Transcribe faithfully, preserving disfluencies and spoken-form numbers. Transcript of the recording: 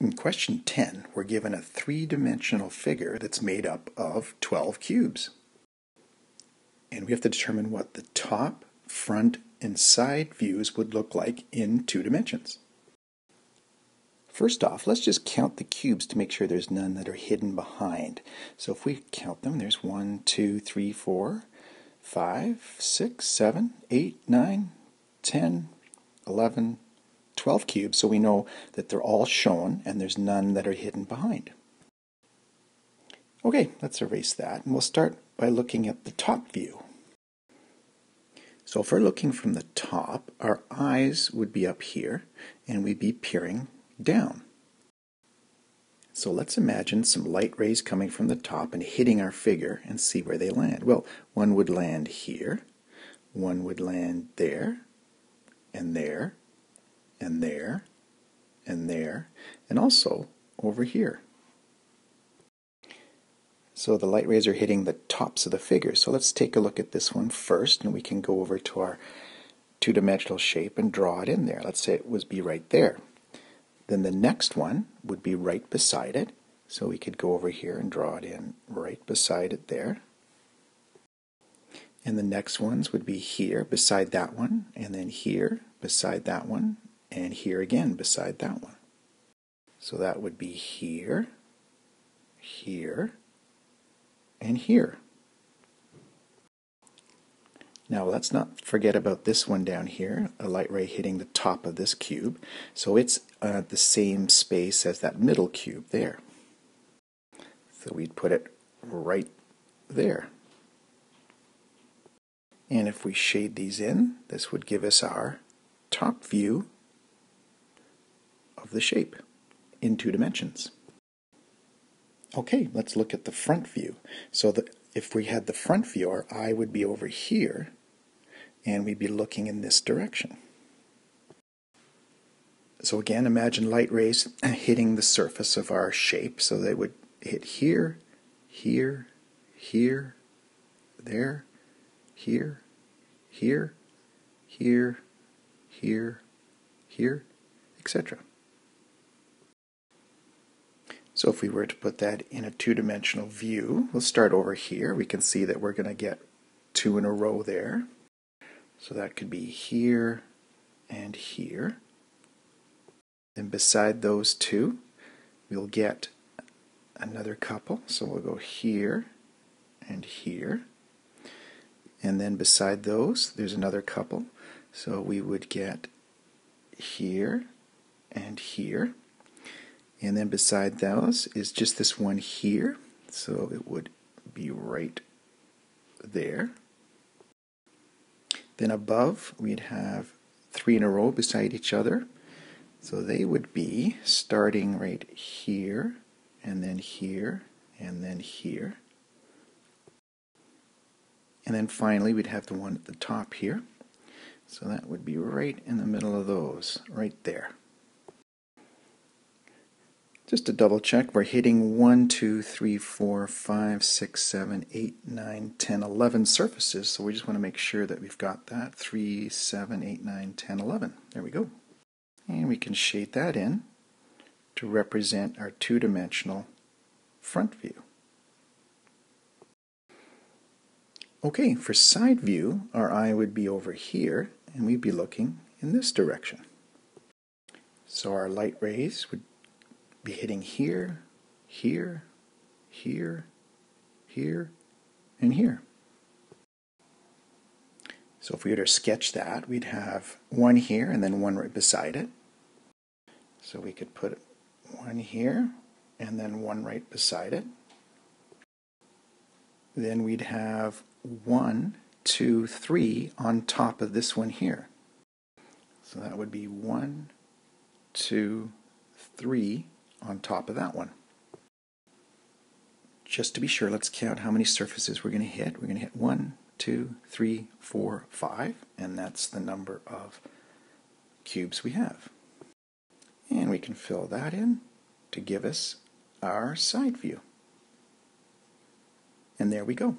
In question ten, we're given a three-dimensional figure that's made up of twelve cubes. And we have to determine what the top, front, and side views would look like in two dimensions. First off, let's just count the cubes to make sure there's none that are hidden behind. So if we count them, there's one, two, three, four, five, six, seven, eight, nine, ten, eleven, twelve cubes, so we know that they're all shown and there's none that are hidden behind. Okay, let's erase that, and we'll start by looking at the top view. So if we're looking from the top, our eyes would be up here and we'd be peering down. So let's imagine some light rays coming from the top and hitting our figure and see where they land. Well, one would land here, one would land there, and there, and there, and there, and also over here. So the light rays are hitting the tops of the figure. So let's take a look at this one first, and we can go over to our two-dimensional shape and draw it in there. Let's say it would be right there. Then the next one would be right beside it, so we could go over here and draw it in right beside it there. And the next ones would be here beside that one, and then here beside that one, and here again beside that one. So that would be here, here, and here. Now let's not forget about this one down here, a light ray hitting the top of this cube, so it's uh, the same space as that middle cube there. So we'd put it right there. And if we shade these in, this would give us our top view of the shape in two dimensions. Okay, let's look at the front view. So the, if we had the front view, our eye would be over here, and we'd be looking in this direction. So again, imagine light rays hitting the surface of our shape. So they would hit here, here, here, there, here, here, here, here, here, et cetera. So if we were to put that in a two-dimensional view, we'll start over here. We can see that we're going to get two in a row there. So that could be here and here. And beside those two, we'll get another couple. So we'll go here and here. And then beside those, there's another couple. So we would get here and here. And then beside those is just this one here. So it would be right there. Then above, we'd have three in a row beside each other. So they would be starting right here, and then here, and then here. And then finally, we'd have the one at the top here. So that would be right in the middle of those, right there. Just to double check, we're hitting one, two, three, four, five, six, seven, eight, nine, ten, eleven surfaces. So we just want to make sure that we've got that. three, seven, eight, nine, ten, eleven. There we go. And we can shade that in to represent our two-dimensional front view. Okay, for side view, our eye would be over here, and we'd be looking in this direction. So our light rays would be hitting here, here, here, here, and here. So if we were to sketch that, we'd have one here and then one right beside it. So we could put one here and then one right beside it. Then we'd have one, two, three on top of this one here. So that would be one, two, three on top of that one. Just to be sure, let's count how many surfaces we're going to hit. We're going to hit one, two, three, four, five, and that's the number of cubes we have. And we can fill that in to give us our side view. And there we go.